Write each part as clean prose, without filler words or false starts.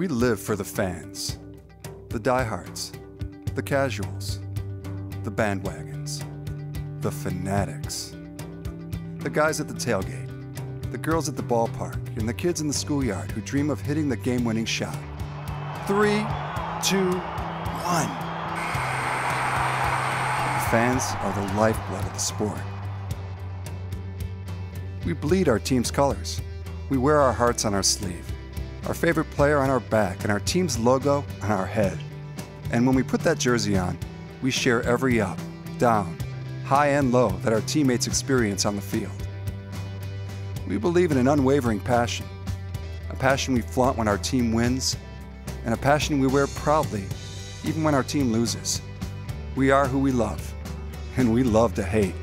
We live for the fans, the diehards, the casuals, the bandwagons, the fanatics, the guys at the tailgate, the girls at the ballpark, and the kids in the schoolyard who dream of hitting the game-winning shot. 3, 2, 1. The fans are the lifeblood of the sport. We bleed our team's colors. We wear our hearts on our sleeve, our favorite player on our back, and our team's logo on our head. And when we put that jersey on, we share every up, down, high and low that our teammates experience on the field. We believe in an unwavering passion, a passion we flaunt when our team wins, and a passion we wear proudly even when our team loses. We are who we love, and we love to hate.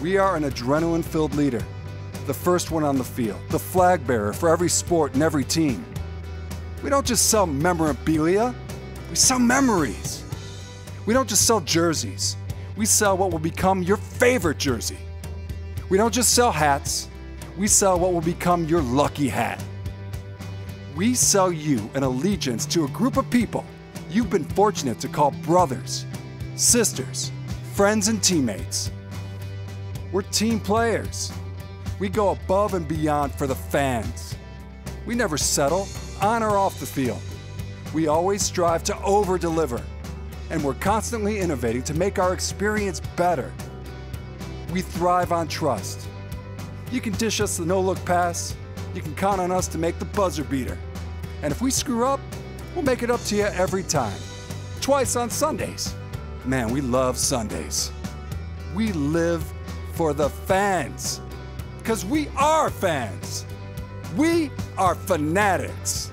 We are an adrenaline-filled leader, the first one on the field, the flag bearer for every sport and every team. We don't just sell memorabilia, we sell memories. We don't just sell jerseys, we sell what will become your favorite jersey. We don't just sell hats, we sell what will become your lucky hat. We sell you an allegiance to a group of people you've been fortunate to call brothers, sisters, friends, and teammates. We're team players. We go above and beyond for the fans. We never settle, on or off the field. We always strive to over-deliver, and we're constantly innovating to make our experience better. We thrive on trust. You can dish us the no-look pass, you can count on us to make the buzzer beater. And if we screw up, we'll make it up to you every time. Twice on Sundays. Man, we love Sundays. We live for the fans, because we are fans. We are fanatics.